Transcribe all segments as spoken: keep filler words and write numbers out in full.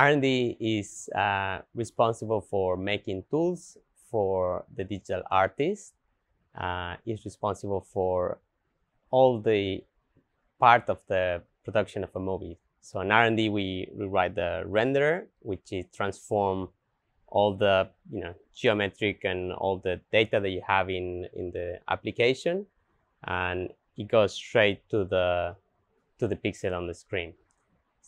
R and D is uh, responsible for making tools for the digital artist. Uh, is responsible for all the part of the production of a movie. So in R and D, we rewrite the renderer, which is transform all the you know geometric and all the data that you have in in the application, and it goes straight to the to the pixel on the screen.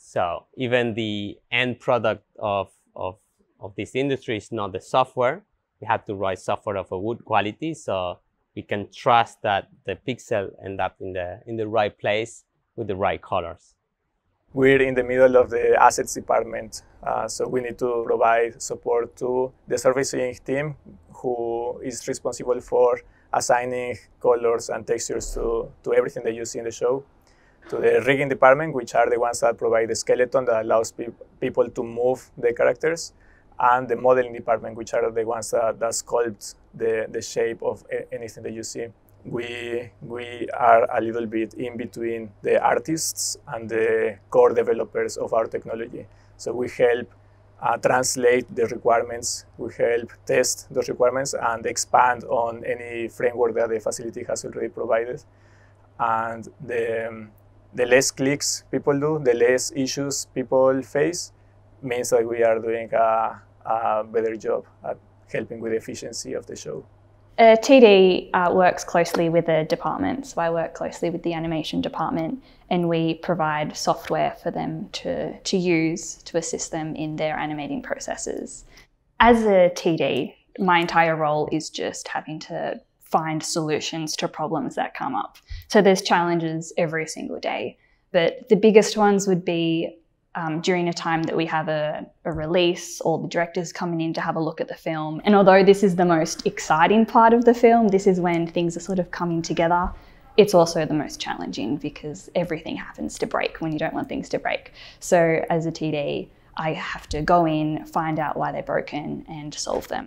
So even the end product of of of this industry is not the software. We have to write software of a good quality, so we can trust that the pixel end up in the in the right place with the right colors. We're in the middle of the assets department, uh, so we need to provide support to the servicing team, who is responsible for assigning colors and textures to, to everything that you see in the show, to the rigging department, which are the ones that provide the skeleton that allows pe people to move the characters, and the modeling department, which are the ones that, that sculpt the, the shape of anything that you see. We, we are a little bit in between the artists and the core developers of our technology. So we help uh, translate the requirements, we help test those requirements and expand on any framework that the facility has already provided. And the, um, the less clicks people do, the less issues people face, means that we are doing a, a better job at helping with the efficiency of the show. Uh, T D uh, works closely with the department, so I work closely with the animation department, and we provide software for them to, to use to assist them in their animating processes. As a T D, my entire role is just having to find solutions to problems that come up. So there's challenges every single day, but the biggest ones would be Um, during a time that we have a, a release, or the director's coming in to have a look at the film. And although this is the most exciting part of the film, this is when things are sort of coming together, it's also the most challenging because everything happens to break when you don't want things to break. So as a T D, I have to go in, find out why they're broken and solve them.